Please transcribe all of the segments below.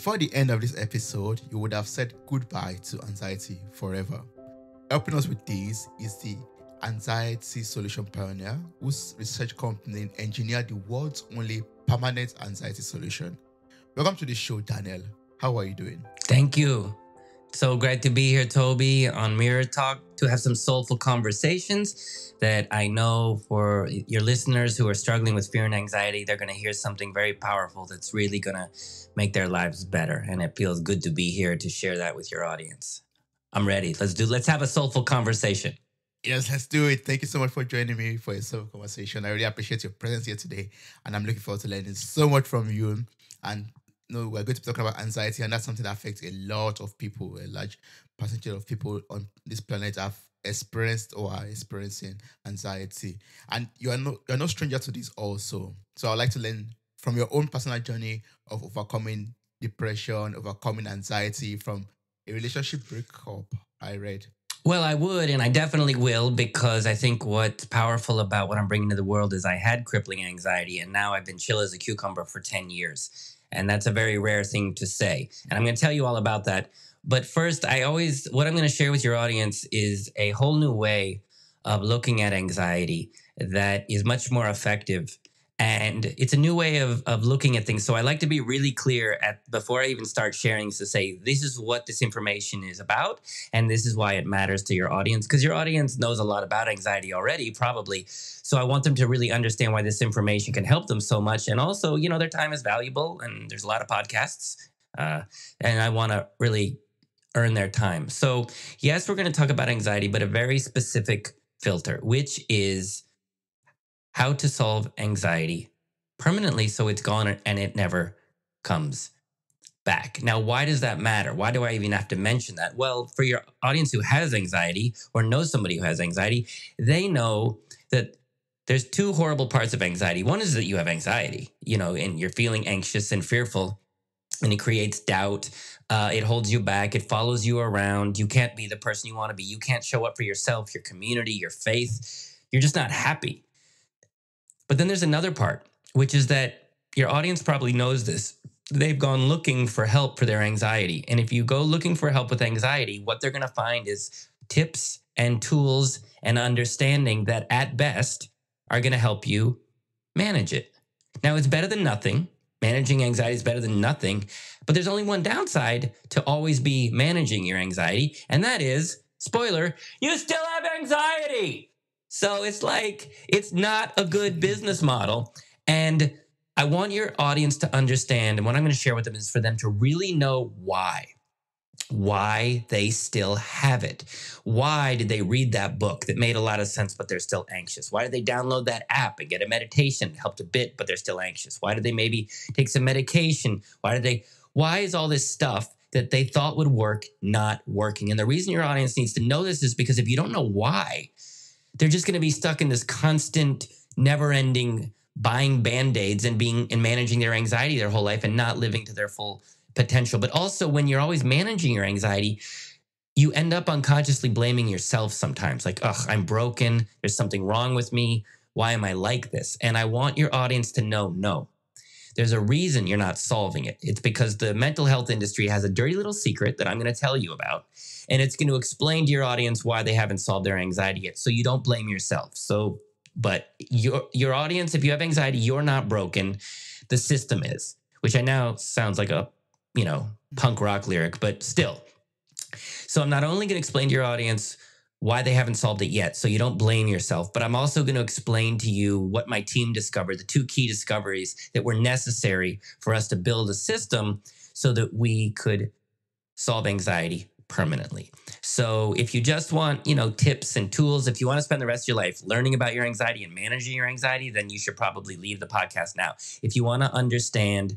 Before the end of this episode, you would have said goodbye to anxiety forever. Helping us with this is the anxiety solution pioneer, whose research company engineered the world's only permanent anxiety solution. Welcome to the show, Daniel. How are you doing? Thank you. So great to be here, Toby, on Mirror Talk to have some soulful conversations that I know for your listeners who are struggling with fear and anxiety, they're going to hear something very powerful that's really going to make their lives better. And it feels good to be here to share that with your audience. I'm ready. Let's have a soulful conversation. Yes, let's do it. Thank you so much for joining me for a soulful conversation. I really appreciate your presence here today. And I'm looking forward to learning so much from you. And no, we're going to be talking about anxiety, and that's something that affects a lot of people. A large percentage of people on this planet have experienced or are experiencing anxiety. And you're no stranger to this also. So I'd like to learn from your own personal journey of overcoming depression, overcoming anxiety from a relationship breakup, I read. Well, I would, and I definitely will, because I think what's powerful about what I'm bringing to the world is I had crippling anxiety, and now I've been chill as a cucumber for 10 years. And that's a very rare thing to say. And I'm going to tell you all about that. But first, what I'm going to share with your audience is a whole new way of looking at anxiety that is much more effective. And it's a new way of looking at things. So I like to be really clear before I even start sharing to say, this is what this information is about. And this is why it matters to your audience, because your audience knows a lot about anxiety already, probably. So I want them to really understand why this information can help them so much. And also, you know, their time is valuable and there's a lot of podcasts and I want to really earn their time. So yes, we're going to talk about anxiety, but a very specific filter, which is how to solve anxiety permanently so it's gone and it never comes back. Now, why does that matter? Why do I even have to mention that? Well, for your audience who has anxiety or knows somebody who has anxiety, they know that there's two horrible parts of anxiety. One is that you have anxiety, you know, and you're feeling anxious and fearful, and it creates doubt. It holds you back. It follows you around. You can't be the person you want to be. You can't show up for yourself, your community, your faith. You're just not happy. But then there's another part, which is that your audience probably knows this. They've gone looking for help for their anxiety. And if you go looking for help with anxiety, what they're going to find is tips and tools and understanding that at best are going to help you manage it. Now, it's better than nothing. Managing anxiety is better than nothing. But there's only one downside to always be managing your anxiety. And that is, spoiler, you still have anxiety. So it's like, it's not a good business model. And I want your audience to understand, and what I'm going to share with them is for them to really know why they still have it. Why did they read that book that made a lot of sense, but they're still anxious? Why did they download that app and get a meditation? It helped a bit, but they're still anxious. Why did they maybe take some medication? Why is all this stuff that they thought would work not working? And the reason your audience needs to know this is because if you don't know why, they're just going to be stuck in this constant, never-ending buying Band-Aids and managing their anxiety their whole life and not living to their full potential. But also, when you're always managing your anxiety, you end up unconsciously blaming yourself sometimes. Like, ugh, I'm broken. There's something wrong with me. Why am I like this? And I want your audience to know, no, there's a reason you're not solving it. It's because the mental health industry has a dirty little secret that I'm going to tell you about. And it's going to explain to your audience why they haven't solved their anxiety yet. So you don't blame yourself. So, but your audience, if you have anxiety, you're not broken. The system is, which I know sounds like a, you know, punk rock lyric, but still. So I'm not only going to explain to your audience why they haven't solved it yet, so you don't blame yourself, but I'm also going to explain to you what my team discovered, the two key discoveries that were necessary for us to build a system so that we could solve anxiety permanently. So if you just want, you know, tips and tools, if you want to spend the rest of your life learning about your anxiety and managing your anxiety, then you should probably leave the podcast now. If you want to understand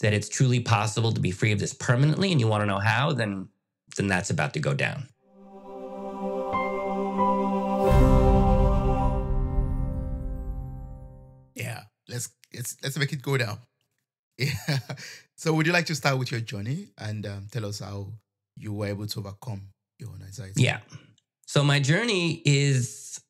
that it's truly possible to be free of this permanently and you want to know how, then that's about to go down. Yeah, let's make it go down. Yeah. So would you like to start with your journey and tell us how you were able to overcome your own anxiety? Yeah. So my journey is,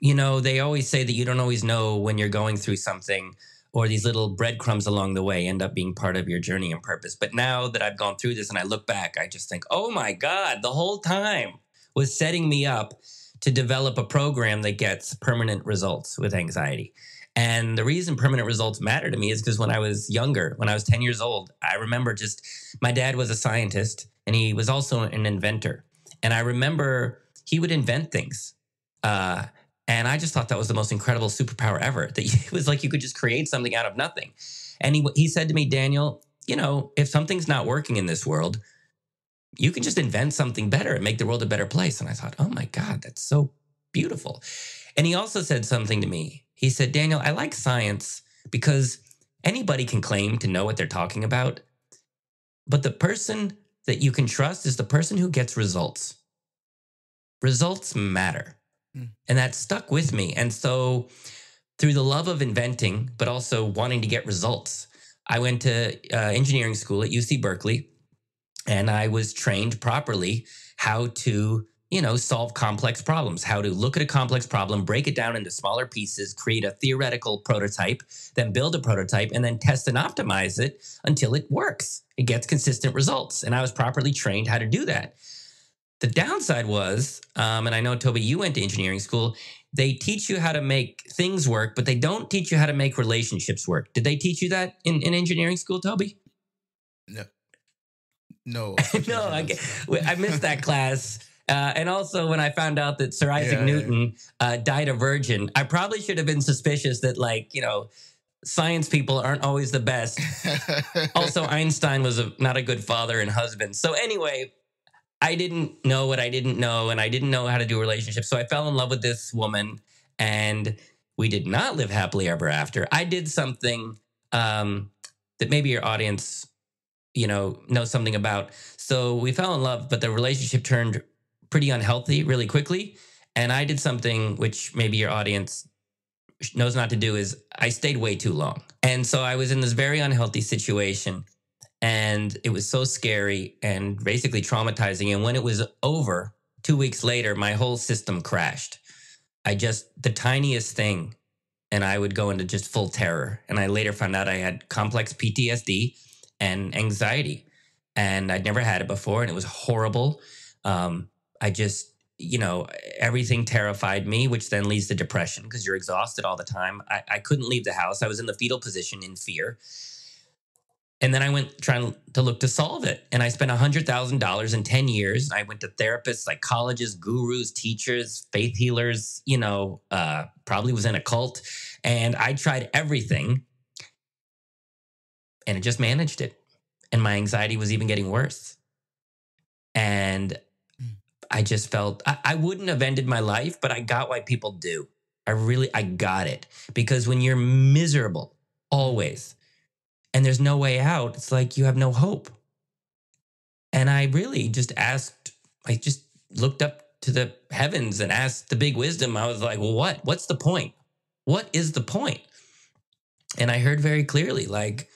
you know, they always say that you don't always know when you're going through something or these little breadcrumbs along the way end up being part of your journey and purpose. But now that I've gone through this and I look back, I just think, oh my God, the whole time was setting me up to develop a program that gets permanent results with anxiety. And the reason permanent results matter to me is because when I was younger, when I was 10 years old, I remember just, my dad was a scientist and he was also an inventor. And I remember he would invent things. And I just thought that was the most incredible superpower ever. That it was like you could just create something out of nothing. And he said to me, Daniel, you know, if something's not working in this world, you can just invent something better and make the world a better place. And I thought, oh my God, that's so beautiful. And he also said something to me. He said, Daniel, I like science because anybody can claim to know what they're talking about, but the person that you can trust is the person who gets results. Results matter. And that stuck with me. And so through the love of inventing, but also wanting to get results, I went to engineering school at UC Berkeley, and I was trained properly how to, you know, solve complex problems, how to look at a complex problem, break it down into smaller pieces, create a theoretical prototype, then build a prototype, and then test and optimize it until it works. It gets consistent results. And I was properly trained how to do that. The downside was, and I know, Toby, you went to engineering school, they teach you how to make things work, but they don't teach you how to make relationships work. Did they teach you that in engineering school, Toby? No. No. No, I missed that class. And also when I found out that Sir Isaac Newton died a virgin, I probably should have been suspicious that, like, you know, science people aren't always the best. Also, Einstein was not a good father and husband. So anyway, I didn't know what I didn't know, and I didn't know how to do relationships. So I fell in love with this woman, and we did not live happily ever after. I did something that maybe your audience, you know something about. So we fell in love, but the relationship turned pretty unhealthy really quickly. And I did something which maybe your audience knows not to do, is I stayed way too long. And so I was in this very unhealthy situation, and it was so scary and basically traumatizing. And when it was over, 2 weeks later, my whole system crashed. I just, the tiniest thing, and I would go into just full terror. And I later found out I had complex PTSD and anxiety, and I'd never had it before. And it was horrible. I just, you know, everything terrified me, which then leads to depression because you're exhausted all the time. I couldn't leave the house. I was in the fetal position in fear. And then I went trying to look to solve it. And I spent $100,000 in 10 years. I went to therapists, psychologists, gurus, teachers, faith healers, you know, probably was in a cult. And I tried everything, and it just managed it. And my anxiety was even getting worse. And I just felt, I wouldn't have ended my life, but I got why people do. I got it. Because when you're miserable, always, and there's no way out, it's like you have no hope. And I really just asked, I just looked up to the heavens and asked the big wisdom. I was like, well, what's the point? What is the point? And I heard very clearly, like,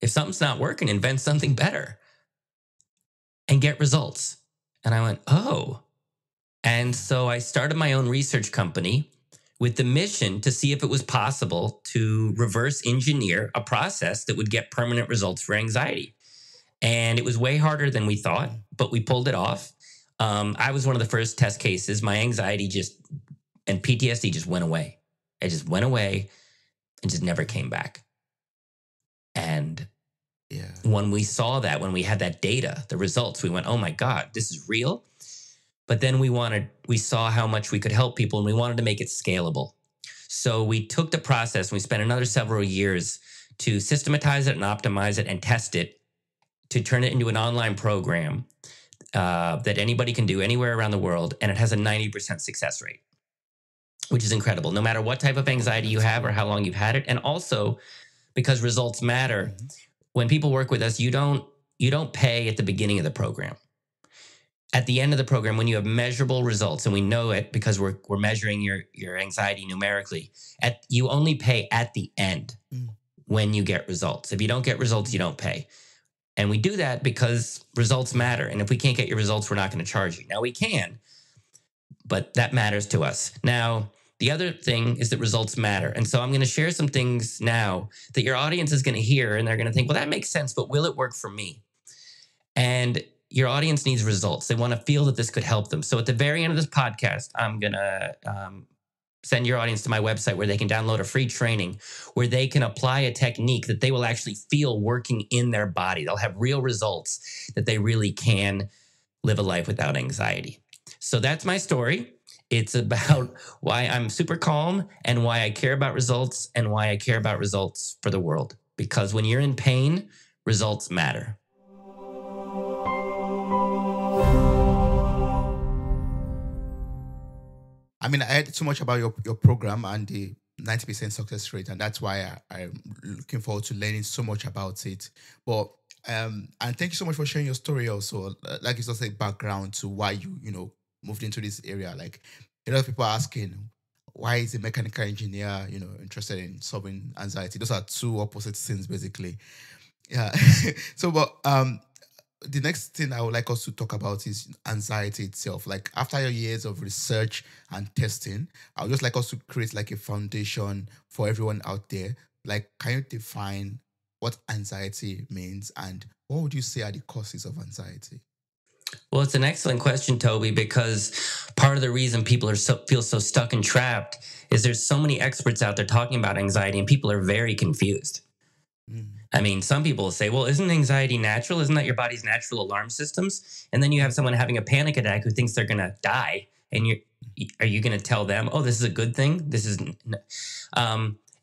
if something's not working, invent something better and get results. And I went, oh. And so I started my own research company with the mission to see if it was possible to reverse engineer a process that would get permanent results for anxiety. And it was way harder than we thought, but we pulled it off. I was one of the first test cases. My anxiety and PTSD just went away. It just went away and just never came back. And when we saw that, when we had that data, the results, we went, oh my God, this is real. But then we saw how much we could help people, and we wanted to make it scalable. So we took the process, and we spent another several years to systematize it and optimize it and test it to turn it into an online program that anybody can do anywhere around the world. And it has a 90% success rate, which is incredible, no matter what type of anxiety you have or how long you've had it. And also because results matter, when people work with us, you don't pay at the beginning of the program. At the end of the program, when you have measurable results, and we know it because we're measuring your anxiety numerically, you only pay at the end when you get results. If you don't get results, you don't pay. And we do that because results matter. And if we can't get your results, we're not going to charge you. Now we can, but that matters to us. Now, The other thing is that results matter. And so I'm going to share some things now that your audience is going to hear and they're going to think, well, that makes sense, but will it work for me? And your audience needs results. They want to feel that this could help them. So at the very end of this podcast, I'm going to send your audience to my website where they can download a free training where they can apply a technique that they will actually feel working in their body. They'll have real results that they really can live a life without anxiety. So that's my story. It's about why I'm super calm and why I care about results and why I care about results for the world. Because when you're in pain, results matter. I mean, I heard so much about your program and the 90% success rate, and that's why I'm looking forward to learning so much about it. But and thank you so much for sharing your story also. Like, it's just a background to why you moved into this area. Like, a lot of people are asking, why is a mechanical engineer, interested in solving anxiety? Those are two opposite things, basically. Yeah. So, but the next thing I would like us to talk about is anxiety itself. Like, after your years of research and testing, I would just like us to create like a foundation for everyone out there. Like, can you define what anxiety means and what would you say are the causes of anxiety? Well, it's an excellent question, Toby, because part of the reason people feel so stuck and trapped is there's so many experts out there talking about anxiety and people are very confused. I mean, some people say, well, isn't anxiety natural? Isn't that your body's natural alarm systems? And then you have someone having a panic attack who thinks they're going to die. And are you going to tell them, oh, this is a good thing? This isn't.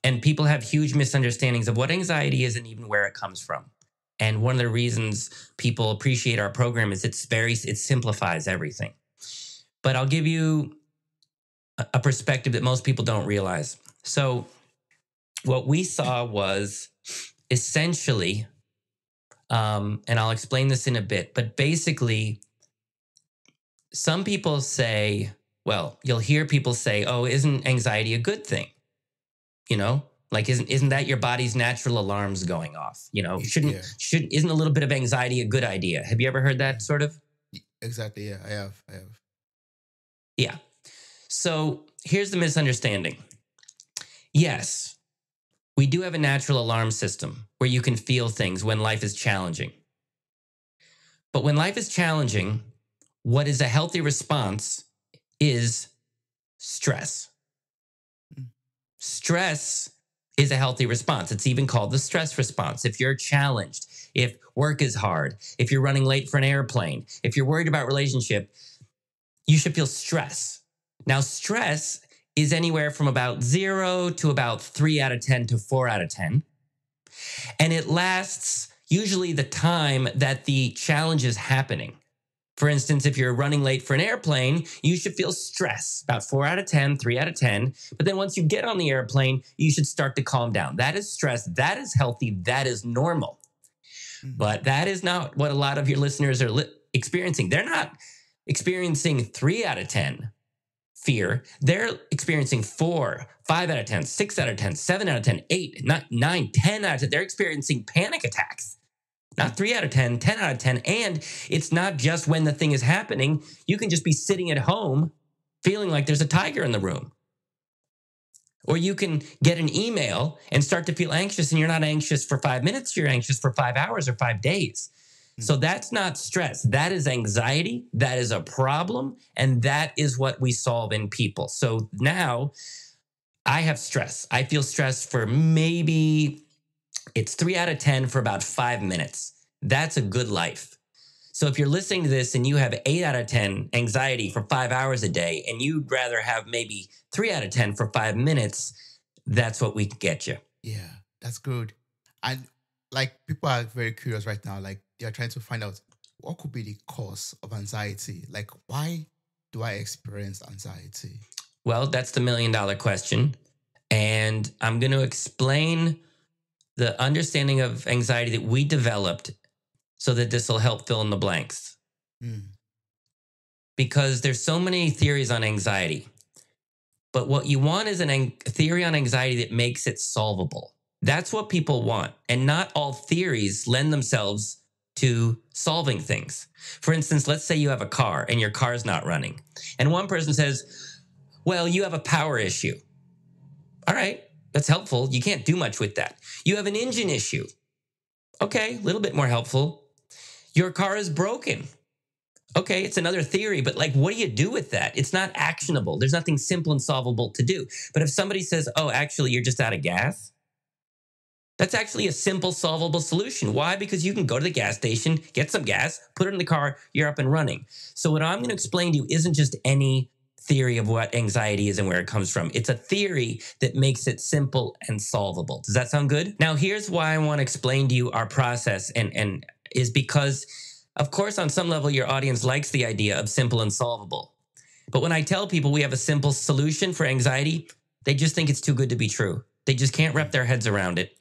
And people have huge misunderstandings of what anxiety is and even where it comes from. And one of the reasons people appreciate our program is it simplifies everything. But I'll give you a perspective that most people don't realize. So what we saw was essentially, and I'll explain this in a bit, but basically some people say, well, you'll hear people say, oh, isn't anxiety a good thing? Like, isn't that your body's natural alarms going off? Isn't a little bit of anxiety a good idea? Have you ever heard that sort of? Exactly. Yeah, I have. Yeah. So here's the misunderstanding. Yes, we do have a natural alarm system where you can feel things when life is challenging. But when life is challenging, what is a healthy response is stress. Stress is a healthy response. It's even called the stress response. If you're challenged, if work is hard, if you're running late for an airplane, if you're worried about relationship, you should feel stress. Now, stress is anywhere from about 0 to about 3 out of 10 to 4 out of 10. And it lasts usually the time that the challenge is happening. For instance, if you're running late for an airplane, you should feel stress, about 4 out of 10, 3 out of 10. But then once you get on the airplane, you should start to calm down. That is stress. That is healthy. That is normal. But that is not what a lot of your listeners are experiencing. They're not experiencing 3 out of 10 fear. They're experiencing 4, 5 out of 10, 6 out of 10, 7 out of 10, 8, 9, 10 out of 10. They're experiencing panic attacks. Not 3 out of 10, 10 out of 10. And it's not just when the thing is happening. You can just be sitting at home feeling like there's a tiger in the room. Or you can get an email and start to feel anxious, and you're not anxious for 5 minutes. You're anxious for 5 hours or 5 days. So that's not stress. That is anxiety. That is a problem. And that is what we solve in people. So now I have stress. I feel stress for maybe... It's 3 out of 10 for about 5 minutes. That's a good life. So if you're listening to this and you have 8 out of 10 anxiety for 5 hours a day, and you'd rather have maybe 3 out of 10 for 5 minutes, that's what we can get you. Yeah, that's good. And like, people are very curious right now. Like, they're trying to find out what could be the cause of anxiety. Like, why do I experience anxiety? Well, that's the million-dollar question. And I'm going to explain the understanding of anxiety that we developed so that this will help fill in the blanks. Because there's so many theories on anxiety, but what you want is a theory on anxiety that makes it solvable. That's what people want. And not all theories lend themselves to solving things. For instance, let's say you have a car and your car's not running. And one person says, well, you have a power issue. All right, that's helpful. You can't do much with that. You have an engine issue. Okay, a little bit more helpful. Your car is broken. Okay, it's another theory, but like, what do you do with that? It's not actionable. There's nothing simple and solvable to do. But if somebody says, oh, actually, you're just out of gas, that's actually a simple, solvable solution. Why? Because you can go to the gas station, get some gas, put it in the car, you're up and running. So what I'm going to explain to you isn't just any theory of what anxiety is and where it comes from. It's a theory that makes it simple and solvable. Does that sound good? Now, here's why I want to explain to you our process, and is because, of course, on some level, your audience likes the idea of simple and solvable. But when I tell people we have a simple solution for anxiety, they just think it's too good to be true. They just can't wrap their heads around it,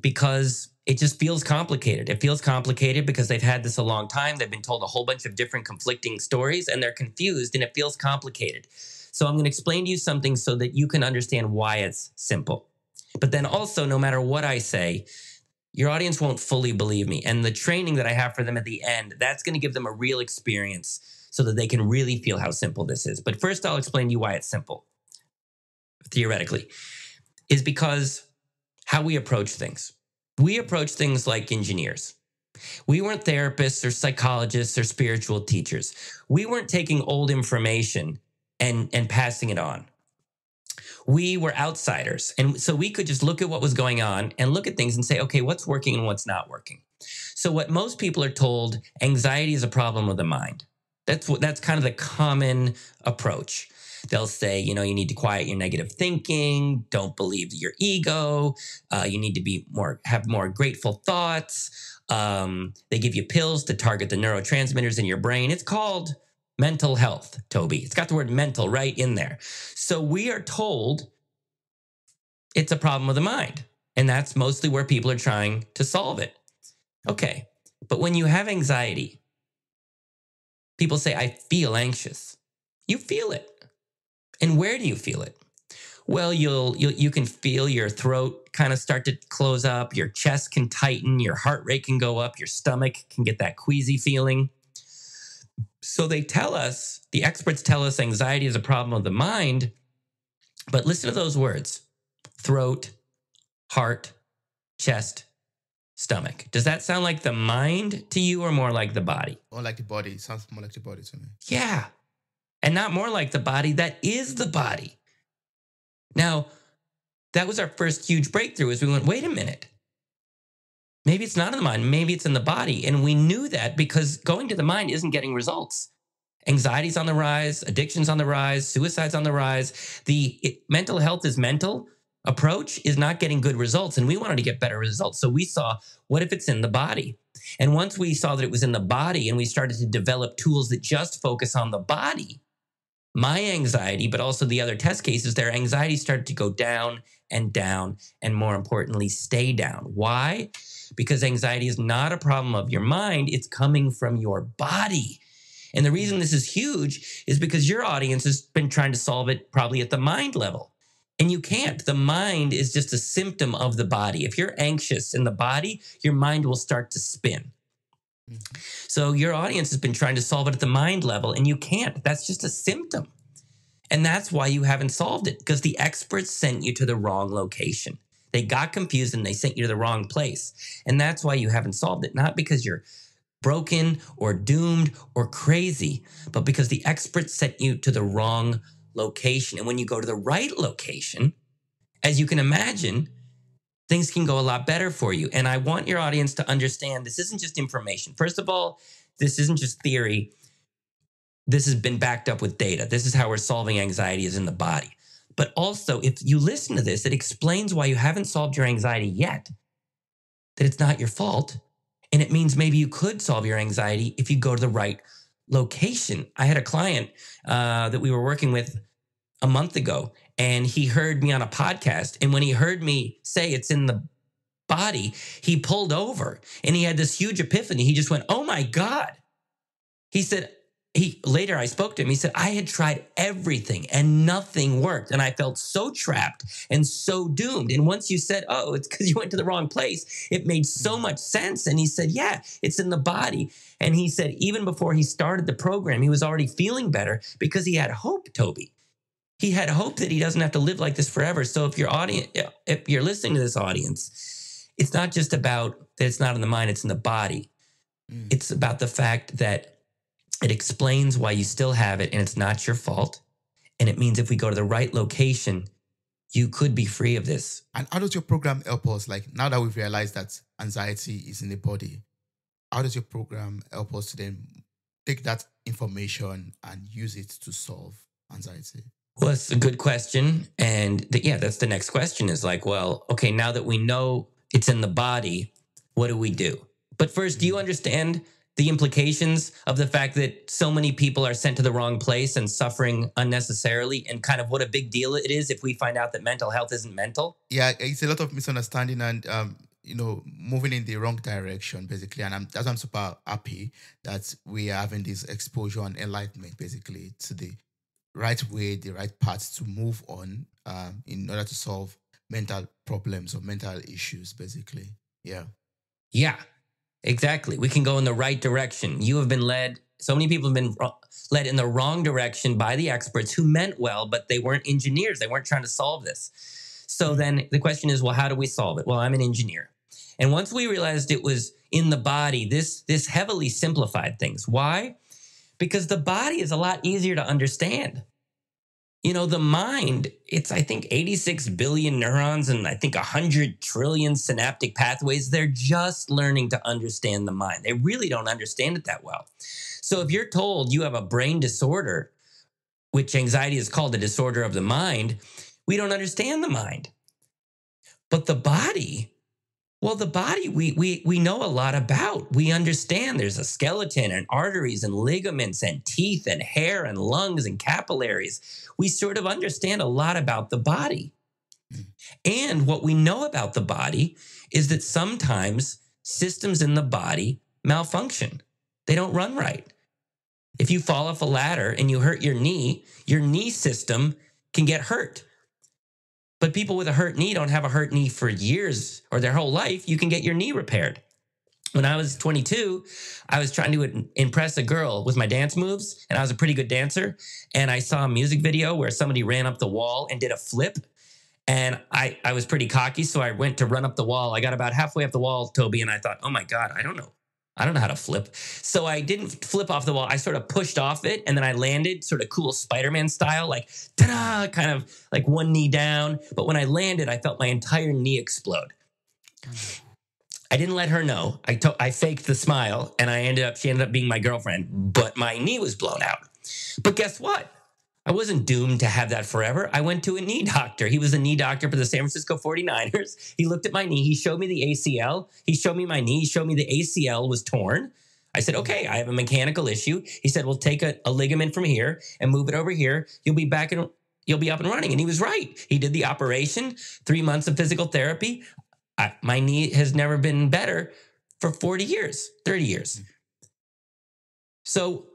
because it just feels complicated. It feels complicated because they've had this a long time. They've been told a whole bunch of different conflicting stories, and they're confused, and it feels complicated. So I'm going to explain to you something so that you can understand why it's simple. But then also, no matter what I say, your audience won't fully believe me. And the training that I have for them at the end, that's going to give them a real experience so that they can really feel how simple this is. But first, I'll explain to you why it's simple, theoretically, is because how we approach things. We approach things like engineers. We weren't therapists or psychologists or spiritual teachers. We weren't taking old information and passing it on. We were outsiders. And so we could just look at what was going on and look at things and say, okay, what's working and what's not working? So what most people are told, anxiety is a problem of the mind. That's kind of the common approach. They'll say, you know, you need to quiet your negative thinking. Don't believe your ego. You need to have more grateful thoughts. They give you pills to target the neurotransmitters in your brain. It's called mental health, Toby. It's got the word mental right in there. So we are told it's a problem of the mind. And that's mostly where people are trying to solve it. Okay. But when you have anxiety, people say, I feel anxious. You feel it. And where do you feel it? Well, you can feel your throat kind of start to close up. Your chest can tighten. Your heart rate can go up. Your stomach can get that queasy feeling. So they tell us, the experts tell us anxiety is a problem of the mind. But listen to those words: throat, heart, chest, stomach. Does that sound like the mind to you, or more like the body? Or like the body. It sounds more like the body to me. Yeah. And not more like the body, that is the body. Now, that was our first huge breakthrough, is we went, wait a minute. Maybe it's not in the mind, maybe it's in the body. And we knew that because going to the mind isn't getting results. Anxiety's on the rise, addiction's on the rise, suicide's on the rise. Mental health is mental approach is not getting good results, and we wanted to get better results. So we saw, what if it's in the body? And once we saw that it was in the body and we started to develop tools that just focus on the body, my anxiety, but also the other test cases, their anxiety started to go down, and more importantly, stay down. Why? Because anxiety is not a problem of your mind. It's coming from your body. And the reason this is huge is because your audience has been trying to solve it probably at the mind level. And you can't. The mind is just a symptom of the body. If you're anxious in the body, your mind will start to spin. So your audience has been trying to solve it at the mind level, and you can't. That's just a symptom. And that's why you haven't solved it, because the experts sent you to the wrong location. They got confused and they sent you to the wrong place. And that's why you haven't solved it, not because you're broken or doomed or crazy, but because the experts sent you to the wrong location. And when you go to the right location, as you can imagine, things can go a lot better for you. And I want your audience to understand this isn't just information. First of all, this isn't just theory. This has been backed up with data. This is how we're solving anxiety, is in the body. But also, if you listen to this, it explains why you haven't solved your anxiety yet, that it's not your fault. And it means maybe you could solve your anxiety if you go to the right location. I had a client that we were working with a month ago, and he heard me on a podcast. And when he heard me say it's in the body, he pulled over and he had this huge epiphany. He just went, oh my God. He said, later I spoke to him. He said, I had tried everything and nothing worked. And I felt so trapped and so doomed. And once you said, oh, it's because you went to the wrong place, it made so much sense. And he said, yeah, it's in the body. And he said, even before he started the program, he was already feeling better because he had hope, Toby. he had hope that he doesn't have to live like this forever. So if your audience, if you're listening to this audience, it's not just about that it's not in the mind, it's in the body. Mm. It's about the fact that it explains why you still have it and it's not your fault. And it means if we go to the right location, you could be free of this. And how does your program help us? Like, now that we've realized that anxiety is in the body, how does your program help us to then take that information and use it to solve anxiety? Well, that's a good question. And that's the next question is like, well, okay, now that we know it's in the body, what do we do? But first, do you understand the implications of the fact that so many people are sent to the wrong place and suffering unnecessarily, and kind of what a big deal it is if we find out that mental health isn't mental? Yeah, it's a lot of misunderstanding and, moving in the wrong direction, basically. And that's why I'm super happy that we are having this exposure and enlightenment, basically, to the right way, the right path to move on in order to solve mental problems or mental issues, basically. Yeah. Yeah. Exactly. We can go in the right direction. You have been led. So many people have been led in the wrong direction by the experts who meant well, but they weren't engineers. They weren't trying to solve this. So then the question is, well, how do we solve it? Well, I'm an engineer. And once we realized it was in the body, this heavily simplified things. Why? Because the body is a lot easier to understand. You know, the mind, it's, I think, 86 billion neurons and I think 100 trillion synaptic pathways. They're just learning to understand the mind. They really don't understand it that well. So if you're told you have a brain disorder, which anxiety is called a disorder of the mind, we don't understand the mind. But the body, well, the body we know a lot about. We understand there's a skeleton and arteries and ligaments and teeth and hair and lungs and capillaries. We sort of understand a lot about the body. And what we know about the body is that sometimes systems in the body malfunction. They don't run right. If you fall off a ladder and you hurt your knee system can get hurt. But people with a hurt knee don't have a hurt knee for years or their whole life. You can get your knee repaired. When I was 22, I was trying to impress a girl with my dance moves, and I was a pretty good dancer. And I saw a music video where somebody ran up the wall and did a flip. And I was pretty cocky, so I went to run up the wall. I got about halfway up the wall, Toby, and I thought, oh my God, I don't know how to flip. So I didn't flip off the wall. I sort of pushed off it, and then I landed sort of cool Spider-Man style, like ta-da, kind of like one knee down. But when I landed, I felt my entire knee explode. I didn't let her know. I faked the smile, and she ended up being my girlfriend, but my knee was blown out. But guess what? I wasn't doomed to have that forever. I went to a knee doctor. He was a knee doctor for the San Francisco 49ers. He looked at my knee. He showed me the ACL. He showed me my knee. He showed me the ACL was torn. I said, okay, I have a mechanical issue. He said, well, take a ligament from here and move it over here. You'll be back and you'll be up and running. And he was right. He did the operation, 3 months of physical therapy. My knee has never been better for 40 years, 30 years. So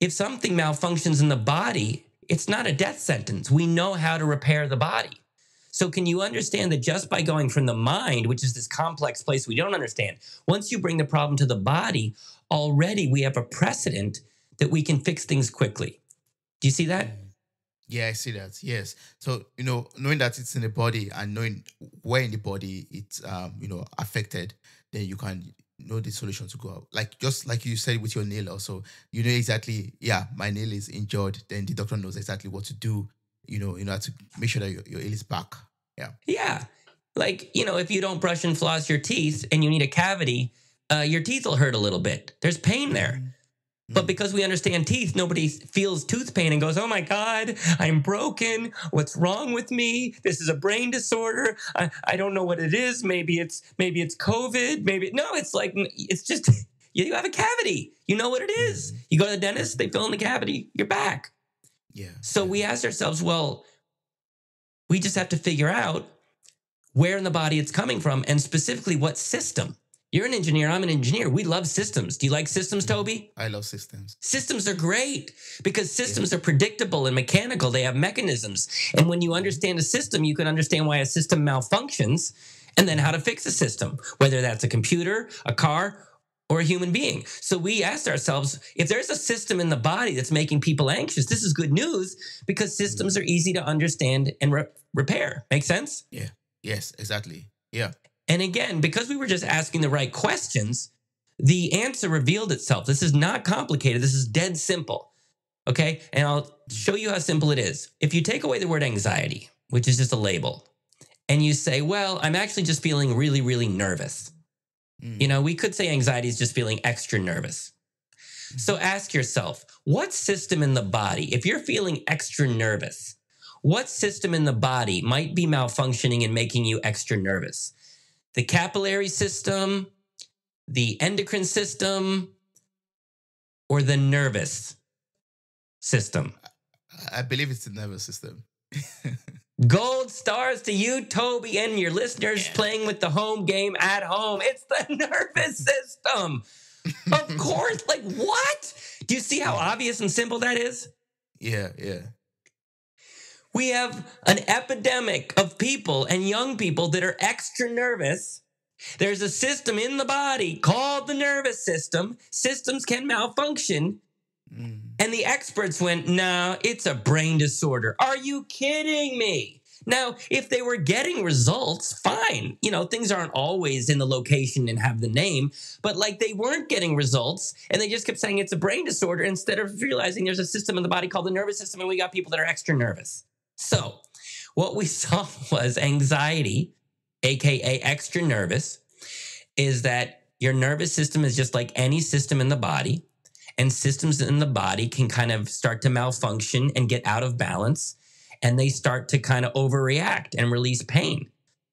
if something malfunctions in the body, it's not a death sentence. We know how to repair the body. So can you understand that just by going from the mind, which is this complex place we don't understand, once you bring the problem to the body, already we have a precedent that we can fix things quickly. Do you see that? Yeah, I see that. Yes. So, knowing that it's in the body and knowing where in the body it's, affected, then you can know the solution to go out. Like, just like you said with your nail also, you know exactly, yeah, my nail is injured. Then the doctor knows exactly what to do, in order to make sure that your nail is back. Yeah. Yeah. Like, if you don't brush and floss your teeth and you need a cavity, your teeth will hurt a little bit. There's pain there. Mm-hmm. But because we understand teeth, nobody feels tooth pain and goes, oh my God, I'm broken. What's wrong with me? This is a brain disorder. I don't know what it is. Maybe it's COVID. It's like, it's just, you have a cavity. You know what it is. You go to the dentist, they fill in the cavity, you're back. Yeah. So we asked ourselves, well, we just have to figure out where in the body it's coming from and specifically what system. You're an engineer. I'm an engineer. We love systems. Do you like systems, Toby? I love systems. Systems are great because systems are predictable and mechanical. They have mechanisms. And when you understand a system, you can understand why a system malfunctions and then how to fix a system, whether that's a computer, a car, or a human being. So we asked ourselves, if there's a system in the body that's making people anxious, this is good news because systems are easy to understand and repair. Make sense? Yeah. Yes, exactly. Yeah. And again, because we were just asking the right questions, the answer revealed itself. This is not complicated. This is dead simple. Okay. And I'll show you how simple it is. If you take away the word anxiety, which is just a label, and you say, well, I'm actually just feeling really, really nervous. You know, we could say anxiety is just feeling extra nervous. So ask yourself, what system in the body, if you're feeling extra nervous, what system in the body might be malfunctioning and making you extra nervous? The capillary system, the endocrine system, or the nervous system? I believe it's the nervous system. Gold stars to you, Toby, and your listeners playing with the home game at home. It's the nervous system. Of course. Like, what? Do you see how obvious and simple that is? Yeah, yeah. We have an epidemic of people and young people that are extra nervous. There's a system in the body called the nervous system. Systems can malfunction. And the experts went, no, it's a brain disorder. Are you kidding me? Now, if they were getting results, fine. You know, things aren't always in the location and have the name, but like they weren't getting results and they just kept saying it's a brain disorder instead of realizing there's a system in the body called the nervous system and we got people that are extra nervous. So what we saw was anxiety, AKA extra nervous, is that your nervous system is just like any system in the body. And systems in the body can kind of start to malfunction and get out of balance. And they start to kind of overreact and release pain.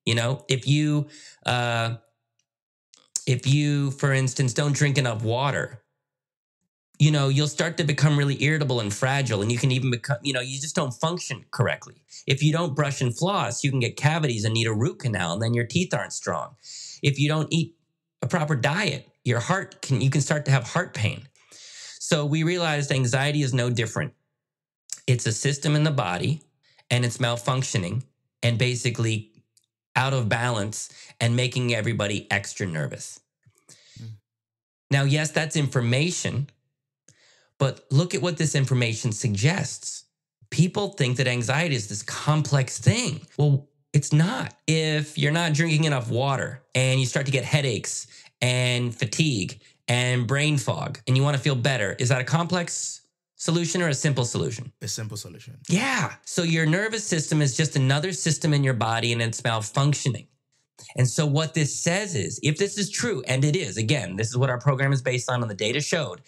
You know, if you, for instance, don't drink enough water, you know, you'll start to become really irritable and fragile. And you can even become, you know, you just don't function correctly. If you don't brush and floss, you can get cavities and need a root canal. And then your teeth aren't strong. If you don't eat a proper diet, your heart can, you can start to have heart pain. So we realized anxiety is no different. It's a system in the body and it's malfunctioning and basically out of balance and making everybody extra nervous. Now, yes, that's information, but look at what this information suggests. People think that anxiety is this complex thing. Well, it's not. If you're not drinking enough water and you start to get headaches and fatigue and brain fog, and you want to feel better, is that a complex solution or a simple solution? A simple solution. Yeah. So your nervous system is just another system in your body and it's malfunctioning. And so what this says is, if this is true, and it is, again, this is what our program is based on and the data showed,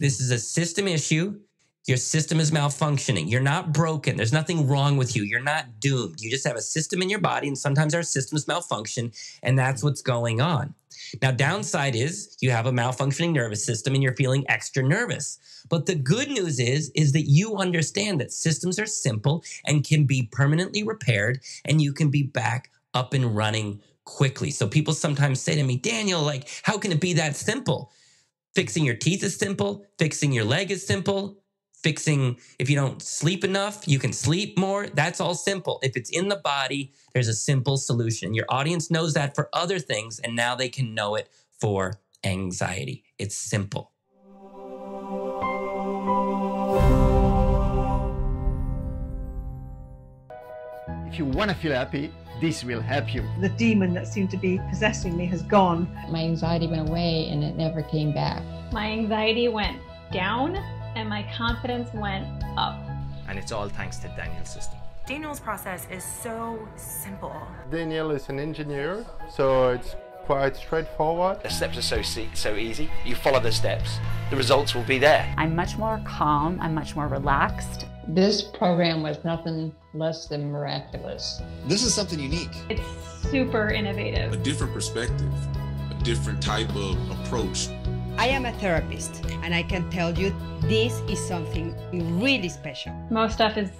this is a system issue. Your system is malfunctioning. You're not broken. There's nothing wrong with you. You're not doomed. You just have a system in your body, and sometimes our systems malfunction, and that's what's going on. Now, downside is you have a malfunctioning nervous system and you're feeling extra nervous. But the good news is that you understand that systems are simple and can be permanently repaired, and you can be back up and running quickly. So people sometimes say to me, Daniel, like, how can it be that simple? Fixing your teeth is simple. Fixing your leg is simple. Fixing, if you don't sleep enough, you can sleep more. That's all simple. If it's in the body, there's a simple solution. Your audience knows that for other things, and now they can know it for anxiety. It's simple. If you want to feel happy, this will help you. The demon that seemed to be possessing me has gone. My anxiety went away and it never came back. My anxiety went down. And my confidence went up. And it's all thanks to Daniel's system. Daniel's process is so simple. Daniel is an engineer, so it's quite straightforward. The steps are so easy. You follow the steps, the results will be there. I'm much more calm, I'm much more relaxed. This program was nothing less than miraculous. This is something unique. It's super innovative. A different perspective, a different type of approach. I am a therapist, and I can tell you this is something really special. Most stuff is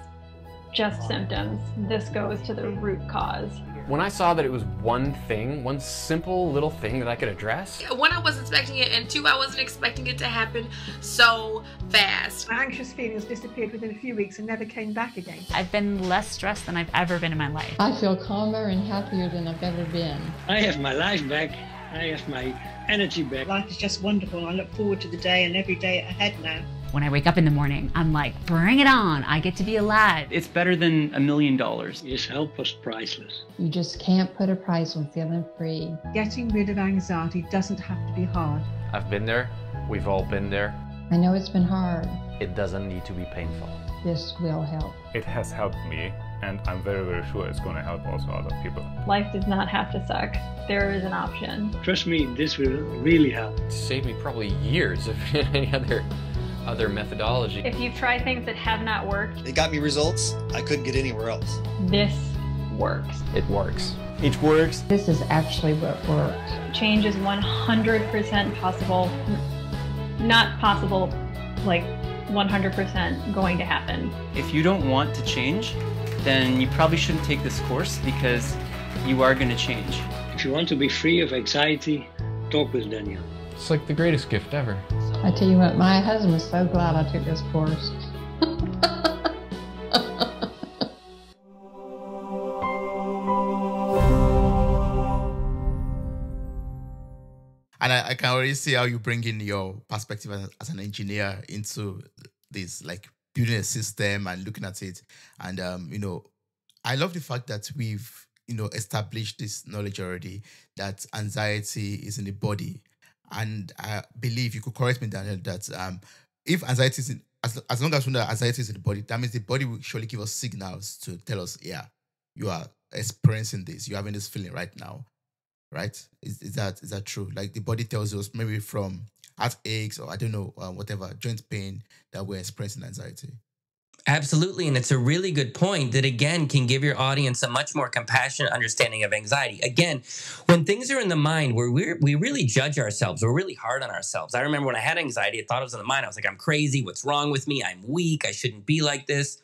just symptoms. This goes to the root cause. When I saw that it was one thing, one simple little thing that I could address. One, I wasn't expecting it, and two, I wasn't expecting it to happen so fast. My anxious feelings disappeared within a few weeks and never came back again. I've been less stressed than I've ever been in my life. I feel calmer and happier than I've ever been. I have my life back. I have my energy back. Life is just wonderful. I look forward to the day and every day ahead now. When I wake up in the morning, I'm like, bring it on. I get to be alive. It's better than $1 million. His help was priceless. You just can't put a price on feeling free. Getting rid of anxiety doesn't have to be hard. I've been there. We've all been there. I know it's been hard. It doesn't need to be painful. This will help. It has helped me, and I'm very, very sure it's going to help also other people. Life does not have to suck. There is an option. Trust me, this will really help. It saved me probably years of any other methodology. If you try things that have not worked, it got me results I couldn't get anywhere else. This works. It works. It works. This is actually what works. Change is 100% possible. Not possible, like 100% going to happen. If you don't want to change, then you probably shouldn't take this course, because you are going to change. If you want to be free of anxiety, talk with Daniel. It's like the greatest gift ever. I tell you what, my husband is so glad I took this course. And I can already see how you bring in your perspective as an engineer into this, like building a system and looking at it. And, you know, I love the fact that we've, you know, established this knowledge already that anxiety is in the body. And I believe, you could correct me, Daniel, that if anxiety is in, as long as we know that anxiety is in the body, that means the body will surely give us signals to tell us, yeah, you are experiencing this, you're having this feeling right now, right? Is that true? Like the body tells us maybe from heartaches or I don't know, whatever, joint pain, that we're experiencing anxiety. Absolutely, and it's a really good point that, again, can give your audience a much more compassionate understanding of anxiety. Again, when things are in the mind, where we really judge ourselves, we're really hard on ourselves. I remember when I had anxiety, I thought it was in the mind. I was like, I'm crazy, what's wrong with me? I'm weak, I shouldn't be like this.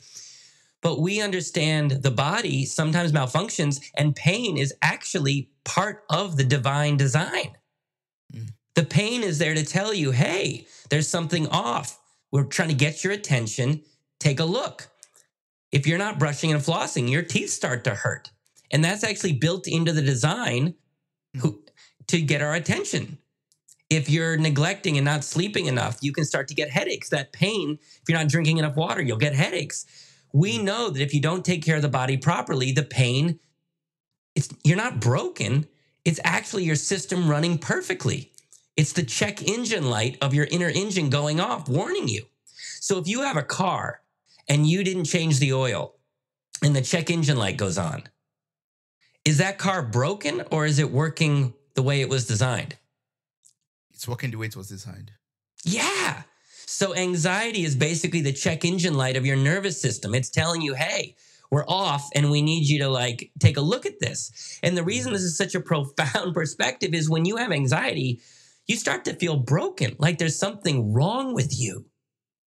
But we understand the body sometimes malfunctions, and pain is actually part of the divine design. Mm. The pain is there to tell you, hey, there's something off. We're trying to get your attention. Take a look. If you're not brushing and flossing, your teeth start to hurt. And that's actually built into the design to get our attention. If you're neglecting and not sleeping enough, you can start to get headaches. That pain, if you're not drinking enough water, you'll get headaches. We know that if you don't take care of the body properly, the pain, you're not broken. It's actually your system running perfectly. It's the check engine light of your inner engine going off, warning you. So if you have a car, and you didn't change the oil, and the check engine light goes on, is that car broken, or is it working the way it was designed? It's working the way it was designed. Yeah. So anxiety is basically the check engine light of your nervous system. It's telling you, hey, we're off, and we need you to like take a look at this. And the reason this is such a profound perspective is when you have anxiety, you start to feel broken, like there's something wrong with you.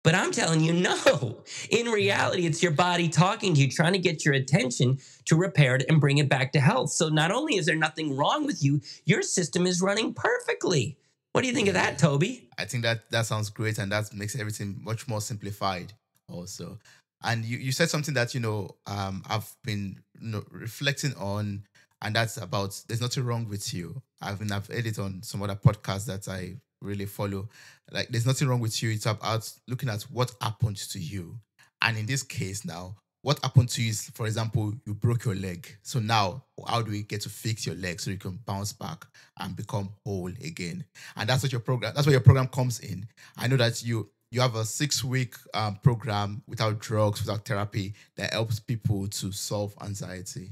But I'm telling you, no. In reality, it's your body talking to you, trying to get your attention to repair it and bring it back to health. So not only is there nothing wrong with you, your system is running perfectly. What do you think of that, Toby? I think that sounds great, and that makes everything much more simplified also. And you said something that, you know, I've been reflecting on, and that's about there's nothing wrong with you. I've heard it on some other podcasts that I really follow. Like, there's nothing wrong with you. It's about looking at what happened to you. And in this case now, what happened to you is, for example, you broke your leg. So now, how do we get to fix your leg so you can bounce back and become whole again? And that's where your program comes in. I know that you have a 6-week program without drugs, without therapy, that helps people to solve anxiety.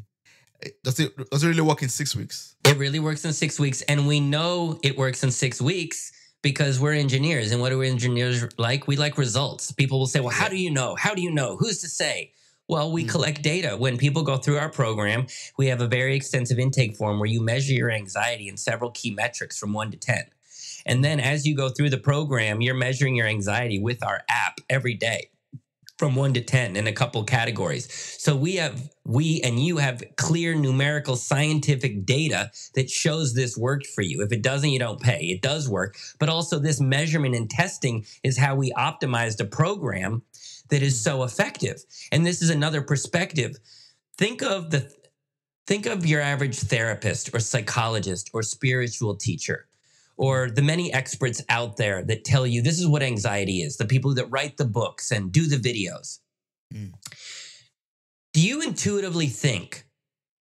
Does it really work in 6 weeks? It really works in 6 weeks. And we know it works in 6 weeks because we're engineers. And what do engineers like? We like results. People will say, well, how do you know? How do you know? Who's to say? Well, we collect data. When people go through our program, we have a very extensive intake form where you measure your anxiety in several key metrics from 1 to 10. And then as you go through the program, you're measuring your anxiety with our app every day, from 1 to 10 in a couple categories. So we and you have clear numerical scientific data that shows this worked for you. If it doesn't, you don't pay. It does work. But also this measurement and testing is how we optimized a program that is so effective. And this is another perspective. Think of your average therapist or psychologist or spiritual teacher or the many experts out there that tell you this is what anxiety is, the people that write the books and do the videos. Mm. Do you intuitively think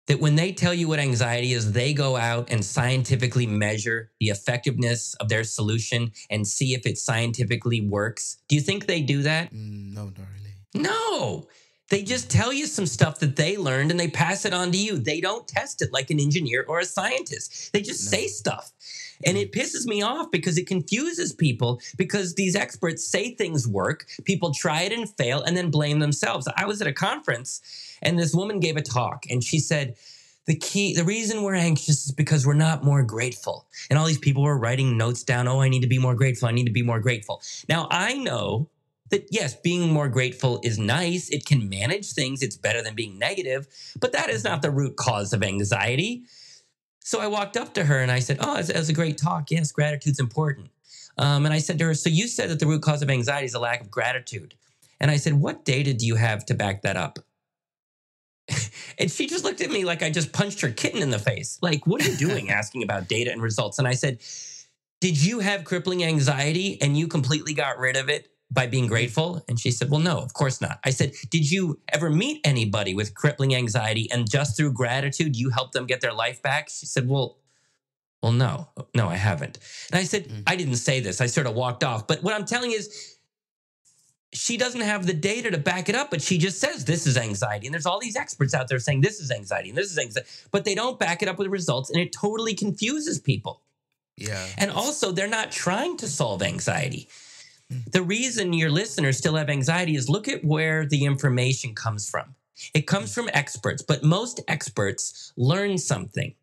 that when they tell you what anxiety is, they go out and scientifically measure the effectiveness of their solution and see if it scientifically works? Do you think they do that? No, not really. No. They just tell you some stuff that they learned and they pass it on to you. They don't test it like an engineer or a scientist. They just say stuff. And it pisses me off because it confuses people, because these experts say things work, people try it and fail, and then blame themselves. I was at a conference and this woman gave a talk and she said, the reason we're anxious is because we're not more grateful. And all these people were writing notes down, oh, I need to be more grateful. I need to be more grateful. Now, I know that yes, being more grateful is nice. It can manage things. It's better than being negative, but that is not the root cause of anxiety. So I walked up to her and I said, oh, that was a great talk. Yes, gratitude's important. And I said to her, so you said that the root cause of anxiety is a lack of gratitude. And I said, what data do you have to back that up? And she just looked at me like I just punched her kitten in the face. Like, what are you doing asking about data and results? And I said, did you have crippling anxiety and you completely got rid of it by being grateful? And she said, well, no, of course not. I said, did you ever meet anybody with crippling anxiety and just through gratitude, you helped them get their life back? She said, well, no, I haven't. And I said, I didn't say this. I sort of walked off. But what I'm telling you is she doesn't have the data to back it up, but she just says this is anxiety. And there's all these experts out there saying this is anxiety and this is anxiety, but they don't back it up with results. And it totally confuses people. Yeah. And also they're not trying to solve anxiety. The reason your listeners still have anxiety is look at where the information comes from. It comes from experts, but most experts learn something,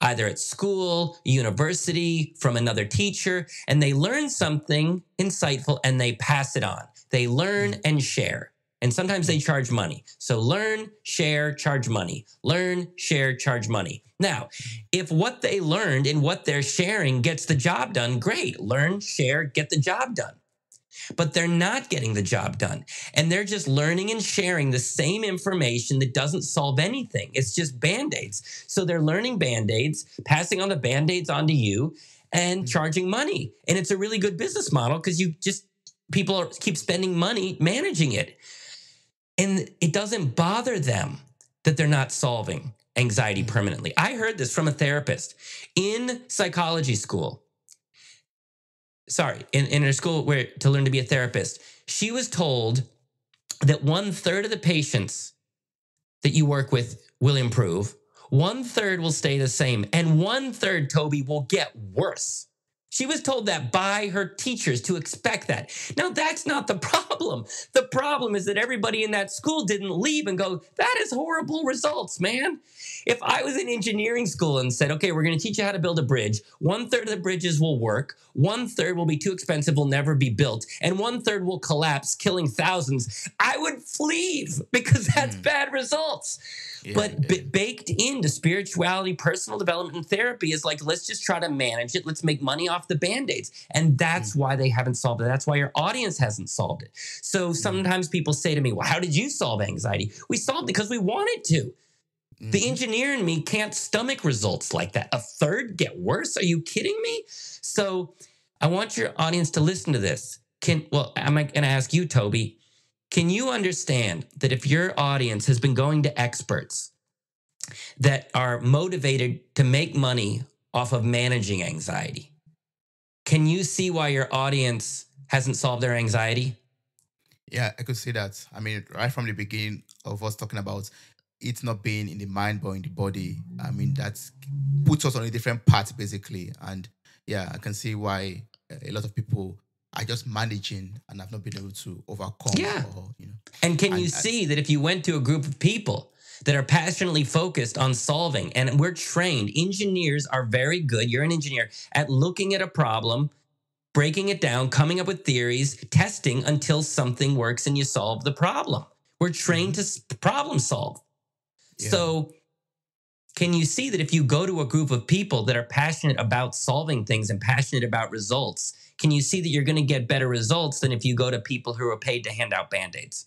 either at school, university, from another teacher, and they learn something insightful and they pass it on. They learn and share, and sometimes they charge money. So learn, share, charge money. Learn, share, charge money. Now, if what they learned and what they're sharing gets the job done, great. Learn, share, get the job done. But they're not getting the job done. And they're just learning and sharing the same information that doesn't solve anything. It's just Band-Aids. So they're learning Band-Aids, passing on the Band-Aids onto you, and charging money. And it's a really good business model because people keep spending money managing it. And it doesn't bother them that they're not solving anxiety permanently. I heard this from a therapist in psychology school. Sorry, in her school where to learn to be a therapist, she was told that 1/3 of the patients that you work with will improve, 1/3 will stay the same, and 1/3, Toby, will get worse. She was told that by her teachers to expect that. Now, that's not the problem. The problem is that everybody in that school didn't leave and go, that is horrible results, man. If I was in engineering school and said, okay, we're going to teach you how to build a bridge, 1/3 of the bridges will work, 1/3 will be too expensive, will never be built, and 1/3 will collapse, killing thousands, I would leave because that's bad results. Yeah, but baked into spirituality, personal development, and therapy is like, let's just try to manage it. Let's make money off the Band-Aids. And that's why they haven't solved it. That's why your audience hasn't solved it. So sometimes people say to me, well, how did you solve anxiety? We solved it because we wanted to. The engineer in me can't stomach results like that. 1/3 get worse? Are you kidding me? So I want your audience to listen to this. I'm going to ask you, Toby, can you understand that if your audience has been going to experts that are motivated to make money off of managing anxiety, can you see why your audience hasn't solved their anxiety? Yeah, I could see that. I mean, right from the beginning of us talking about it's not being in the mind, but in the body. I mean, that puts us on a different path, basically. And yeah, I can see why a lot of people I just managing and I've not been able to overcome. Yeah. And can you see that if you went to a group of people that are passionately focused on solving, and we're trained, engineers are very good, you're an engineer, at looking at a problem, breaking it down, coming up with theories, testing until something works and you solve the problem. We're trained to problem solve. Yeah. So can you see that if you go to a group of people that are passionate about solving things and passionate about results, can you see that you're going to get better results than if you go to people who are paid to hand out Band-Aids?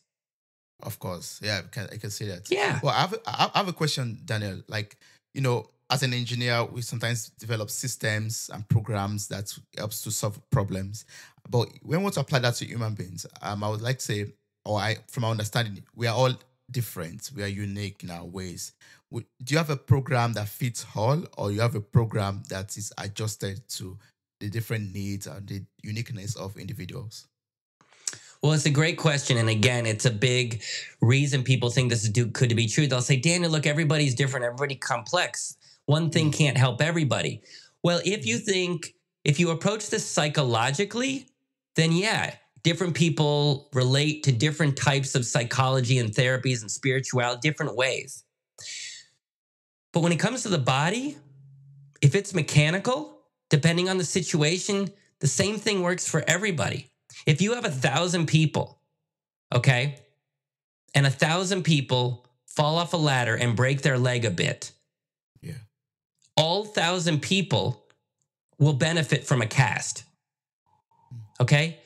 Of course. Yeah, I can see that. Yeah. Well, I have a question, Daniel. Like, as an engineer, we sometimes develop systems and programs that helps to solve problems. But when we want to apply that to human beings, I would like to say, from my understanding, we are all different. We are unique in our ways. Do you have a program that fits all, or you have a program that is adjusted to the different needs and the uniqueness of individuals? Well, it's a great question. And again, it's a big reason people think this could be true. They'll say, Daniel, look, everybody's different. Everybody's complex. One thing can't help everybody. Well, if you approach this psychologically, then yeah, different people relate to different types of psychology and therapies and spirituality, different ways. But when it comes to the body, if it's mechanical, depending on the situation, the same thing works for everybody. If you have 1,000 people, okay, and 1,000 people fall off a ladder and break their leg a bit, yeah, all 1,000 people will benefit from a cast, okay?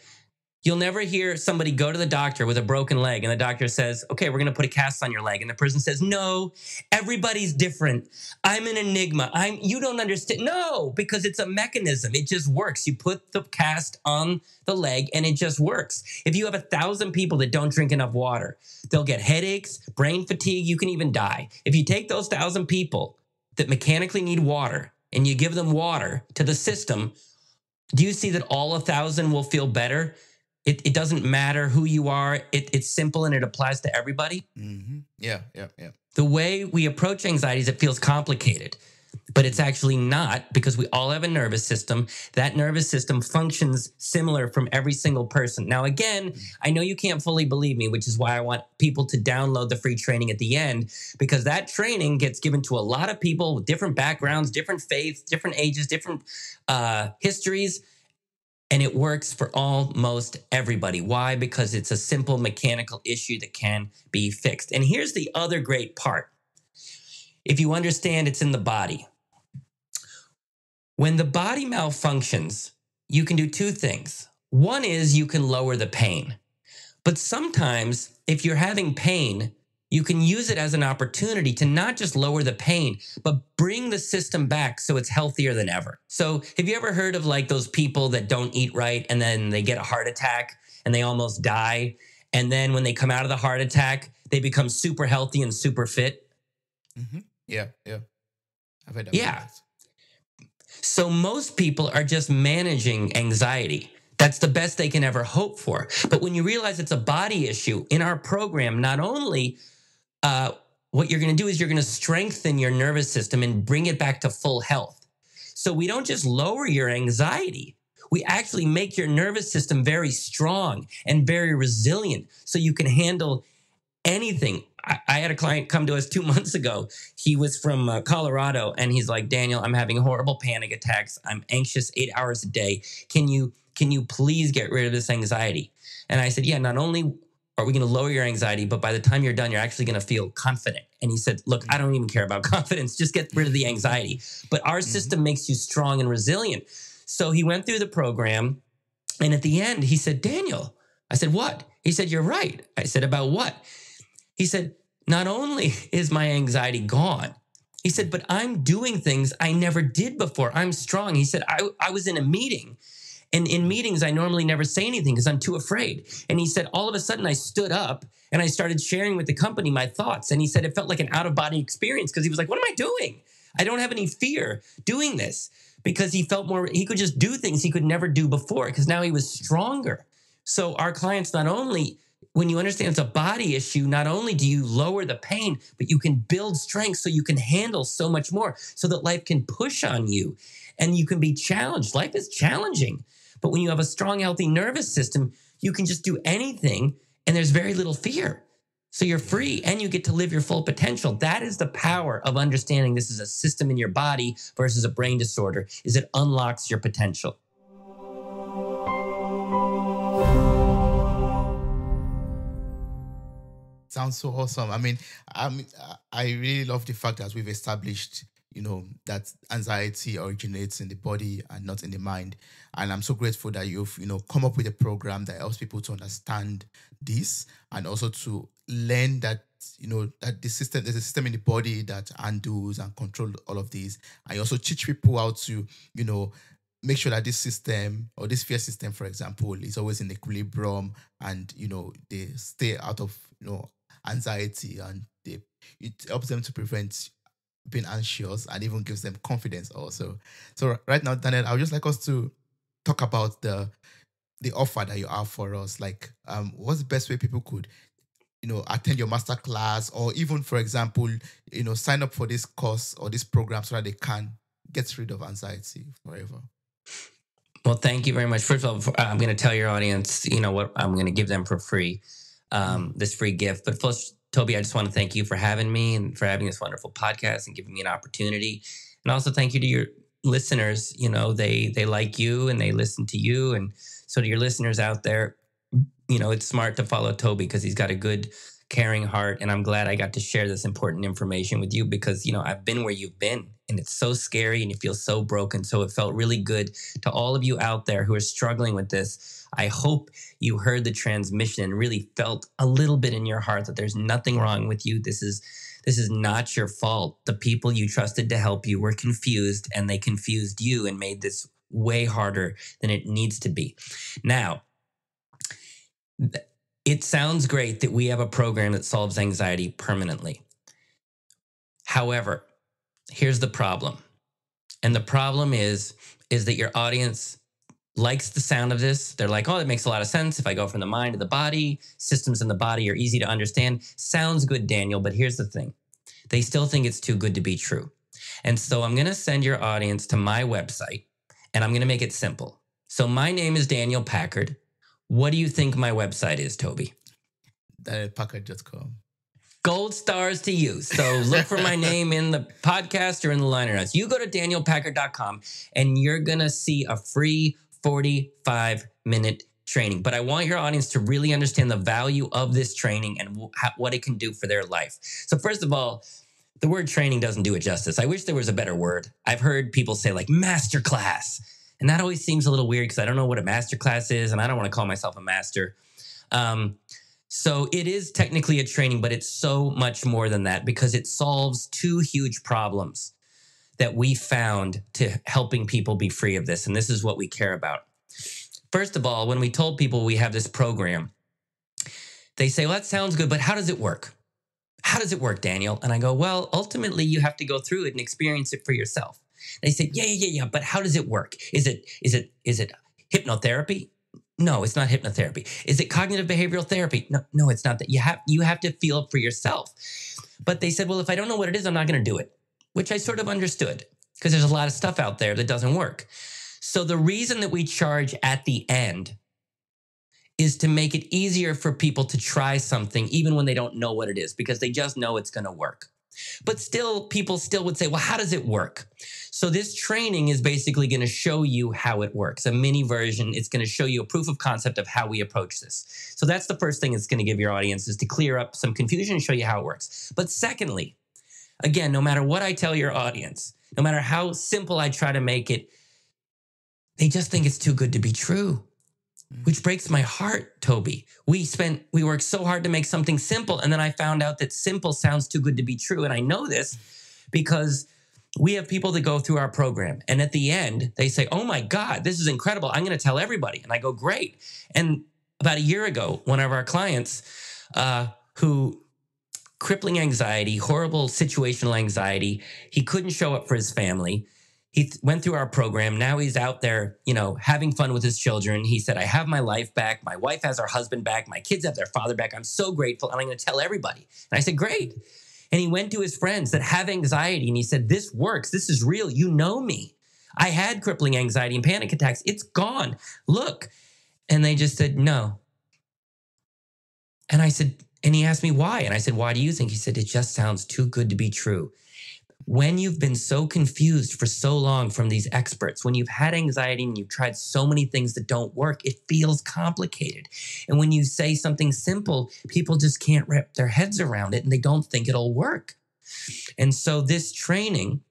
You'll never hear somebody go to the doctor with a broken leg and the doctor says, okay, we're going to put a cast on your leg. And the person says, no, everybody's different. I'm an enigma. You don't understand. No, because it's a mechanism. It just works. You put the cast on the leg and it just works. If you have 1,000 people that don't drink enough water, they'll get headaches, brain fatigue. You can even die. If you take those 1,000 people that mechanically need water and you give them water to the system, do you see that all 1,000 will feel better? It doesn't matter who you are. It's simple and it applies to everybody. Mm-hmm. Yeah. The way we approach anxiety is it feels complicated, but it's actually not, because we all have a nervous system. That nervous system functions similar from every single person. Now, again, I know you can't fully believe me, which is why I want people to download the free training at the end, because that training gets given to a lot of people with different backgrounds, different faiths, different ages, different histories. And it works for almost everybody. Why? Because it's a simple mechanical issue that can be fixed. And here's the other great part. If you understand it's in the body, when the body malfunctions, you can do two things. One is you can lower the pain. But sometimes if you're having pain, you can use it as an opportunity to not just lower the pain, but bring the system back so it's healthier than ever. So have you ever heard of like those people that don't eat right and then they get a heart attack and they almost die? And then when they come out of the heart attack, they become super healthy and super fit? Mm-hmm. Yeah. I've heard that. Yeah. So most people are just managing anxiety. That's the best they can ever hope for. But when you realize it's a body issue, in our program, not only what you're going to do is you're going to strengthen your nervous system and bring it back to full health. So we don't just lower your anxiety. We actually make your nervous system very strong and very resilient so you can handle anything. I had a client come to us 2 months ago. He was from Colorado, and he's like, Daniel, I'm having horrible panic attacks. I'm anxious 8 hours a day. Can you please get rid of this anxiety? And I said, yeah, not only are we going to lower your anxiety, but by the time you're done, you're actually going to feel confident. And he said, look, I don't even care about confidence. Just get rid of the anxiety. But our system makes you strong and resilient. So he went through the program. And at the end, he said, Daniel, I said, what? He said, you're right. I said, about what? He said, not only is my anxiety gone, he said, but I'm doing things I never did before. I'm strong. He said, I was in a meeting. And in meetings, I normally never say anything because I'm too afraid. And he said, all of a sudden I stood up and I started sharing with the company my thoughts. And he said, it felt like an out-of-body experience because he was like, what am I doing? I don't have any fear doing this, because he felt more, he could just do things he could never do before because now he was stronger. So our clients, not only, when you understand it's a body issue, not only do you lower the pain, but you can build strength so you can handle so much more, so that life can push on you and you can be challenged. Life is challenging. But when you have a strong, healthy nervous system, you can just do anything and there's very little fear. So you're free and you get to live your full potential. That is the power of understanding this is a system in your body versus a brain disorder, is it unlocks your potential. Sounds so awesome. I really love the fact that we've established, you know, that anxiety originates in the body and not in the mind. And I'm so grateful that you've, you know, come up with a program that helps people to understand this and also to learn that you know, that the system, there's a system in the body that handles and controls all of these. And you also teach people how to, you know, make sure that this system, or this fear system, for example, is always in equilibrium, and, you know, they stay out of, you know, anxiety, and they, it helps them to prevent being anxious and even gives them confidence also. So right now, Daniel, I would just like us to talk about the offer that you have for us. Like, what's the best way people could, you know, attend your masterclass, or even, for example, you know, sign up for this course or this program so that they can get rid of anxiety forever? Well, thank you very much. First of all, I'm going to tell your audience, you know, what I'm going to give them for free, this free gift. But first, Toby, I just want to thank you for having me and for having this wonderful podcast and giving me an opportunity. And also thank you to your listeners. You know, they like you and they listen to you. And so to your listeners out there, you know, it's smart to follow Toby because he's got a good, caring heart. And I'm glad I got to share this important information with you because, you know, I've been where you've been and it's so scary and you feel so broken. So it felt really good to all of you out there who are struggling with this. I hope you heard the transmission and really felt a little bit in your heart that there's nothing wrong with you. This is not your fault. The people you trusted to help you were confused, and they confused you and made this way harder than it needs to be. Now, it sounds great that we have a program that solves anxiety permanently. However, here's the problem. And the problem is that your audience likes the sound of this. They're like, oh, that makes a lot of sense. If I go from the mind to the body, systems in the body are easy to understand. Sounds good, Daniel, but here's the thing. They still think it's too good to be true. And so I'm going to send your audience to my website, and I'm going to make it simple. So my name is Daniel Packard. What do you think my website is, Toby? DanielPackard.com. Gold stars to you. So look for my name in the podcast or in the liner notes. You go to DanielPackard.com and you're going to see a free 45-minute training. But I want your audience to really understand the value of this training and what it can do for their life. So first of all, the word training doesn't do it justice. I wish there was a better word. I've heard people say like masterclass. And that always seems a little weird because I don't know what a masterclass is, and I don't want to call myself a master. So it is technically a training, but it's so much more than that because it solves two huge problems that we found to helping people be free of this. And this is what we care about. First of all, when we told people we have this program, they say, well, that sounds good, but how does it work? How does it work, Daniel? And I go, well, ultimately, you have to go through it and experience it for yourself. They said, yeah, but how does it work? Is it hypnotherapy? No, it's not hypnotherapy. Is it cognitive behavioral therapy? No, it's not that. You have to feel it for yourself. But they said, well, if I don't know what it is, I'm not going to do it, which I sort of understood because there's a lot of stuff out there that doesn't work. So the reason that we charge at the end is to make it easier for people to try something even when they don't know what it is because they just know it's going to work. But still, people still would say, well, how does it work? So this training is basically going to show you how it works, a mini version. It's going to show you a proof of concept of how we approach this. So that's the first thing it's going to give your audience is to clear up some confusion and show you how it works. But secondly, again, no matter what I tell your audience, no matter how simple I try to make it, they just think it's too good to be true, which breaks my heart, Toby. We worked so hard to make something simple, and then I found out that simple sounds too good to be true. And I know this because we have people that go through our program, and at the end, they say, oh my God, this is incredible. I'm going to tell everybody. And I go, great. And about a year ago, one of our clients who crippling anxiety, horrible situational anxiety, he couldn't show up for his family. He went through our program. Now he's out there, you know, having fun with his children. He said, I have my life back. My wife has her husband back. My kids have their father back. I'm so grateful. And I'm going to tell everybody. And I said, great. And he went to his friends that have anxiety. And he said, this works. This is real. You know me. I had crippling anxiety and panic attacks. It's gone. Look. And they just said, no. And I said, and he asked me why. And I said, why do you think? He said, it just sounds too good to be true. When you've been so confused for so long from these experts, when you've had anxiety and you've tried so many things that don't work, it feels complicated. And when you say something simple, people just can't wrap their heads around it and they don't think it'll work. And so this training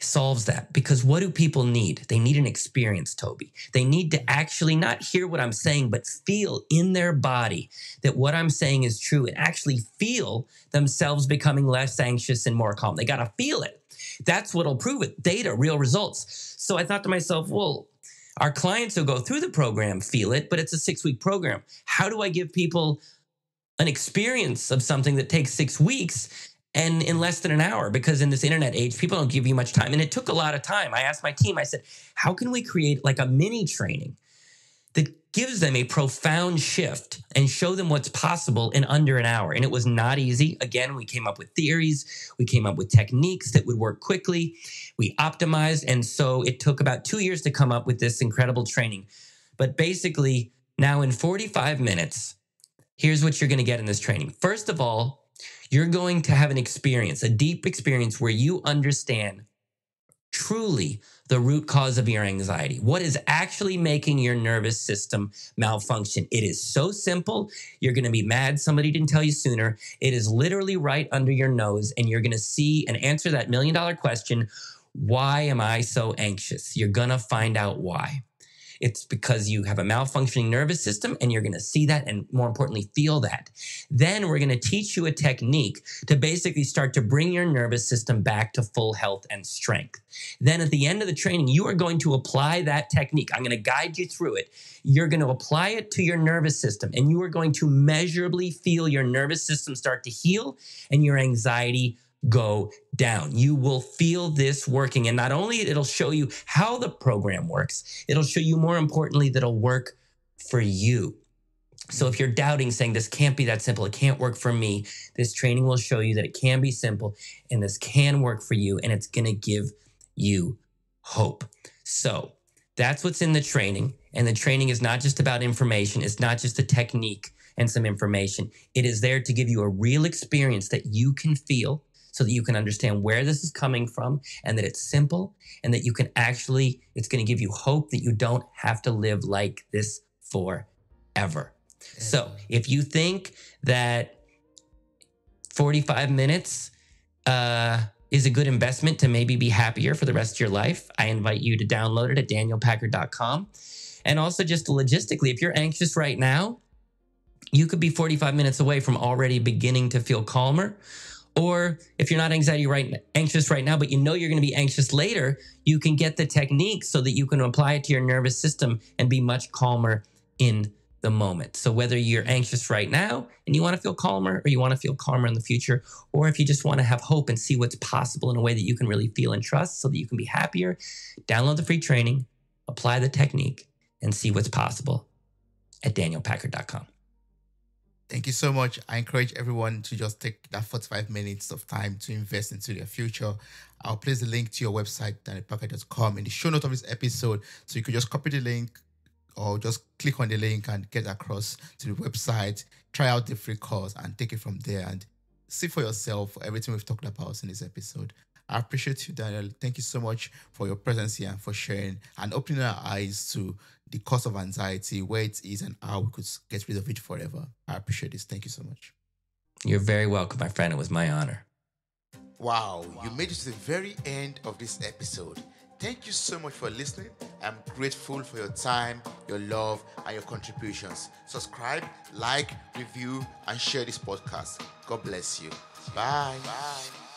solves that, because what do people need? They need an experience, Toby. They need to actually not hear what I'm saying, but feel in their body that what I'm saying is true, and actually feel themselves becoming less anxious and more calm. They got to feel it. That's what'll prove it. Data, real results. So I thought to myself, well, our clients who go through the program feel it, but it's a 6-week program. How do I give people an experience of something that takes 6 weeks and in less than an hour? Because in this internet age, people don't give you much time. And it took a lot of time. I asked my team, I said, how can we create like a mini training that gives them a profound shift and show them what's possible in under an hour? And it was not easy. Again, we came up with theories. We came up with techniques that would work quickly. We optimized. And so it took about 2 years to come up with this incredible training. But basically, now in 45 minutes, here's what you're going to get in this training. First of all, you're going to have an experience, a deep experience where you understand truly the root cause of your anxiety. What is actually making your nervous system malfunction? It is so simple. You're going to be mad somebody didn't tell you sooner. It is literally right under your nose, and you're going to see and answer that million-dollar question, why am I so anxious? You're going to find out why. It's because you have a malfunctioning nervous system, and you're going to see that and, more importantly, feel that. Then we're going to teach you a technique to basically start to bring your nervous system back to full health and strength. Then at the end of the training, you are going to apply that technique. I'm going to guide you through it. You're going to apply it to your nervous system, and you are going to measurably feel your nervous system start to heal and your anxiety go down. You will feel this working. And not only it'll show you how the program works, it'll show you, more importantly, that it'll work for you. So if you're doubting, saying this can't be that simple, it can't work for me, this training will show you that it can be simple and this can work for you, and it's going to give you hope. So that's what's in the training. And the training is not just about information. It's not just a technique and some information. It is there to give you a real experience that you can feel, so that you can understand where this is coming from, and that it's simple, and that you can actually, it's going to give you hope that you don't have to live like this forever. So if you think that 45 minutes is a good investment to maybe be happier for the rest of your life, I invite you to download it at danielpackard.com. And also, just logistically, if you're anxious right now, you could be 45 minutes away from already beginning to feel calmer. Or if you're not anxious right now, but you know you're going to be anxious later, you can get the technique so that you can apply it to your nervous system and be much calmer in the moment. So whether you're anxious right now and you want to feel calmer, or you want to feel calmer in the future, or if you just want to have hope and see what's possible in a way that you can really feel and trust so that you can be happier, download the free training, apply the technique, and see what's possible at danielpackard.com. Thank you so much. I encourage everyone to just take that 45 minutes of time to invest into their future. I'll place the link to your website, danielpackard.com, in the show notes of this episode. So you can just copy the link or just click on the link and get across to the website, try out the free course, and take it from there and see for yourself everything we've talked about in this episode. I appreciate you, Daniel. Thank you so much for your presence here and for sharing and opening our eyes to the cause of anxiety, where it is, and how we could get rid of it forever. I appreciate this. Thank you so much. You're very welcome, my friend. It was my honor. Wow. You made it to the very end of this episode. Thank you so much for listening. I'm grateful for your time, your love, and your contributions. Subscribe, like, review, and share this podcast. God bless you. Bye. Bye.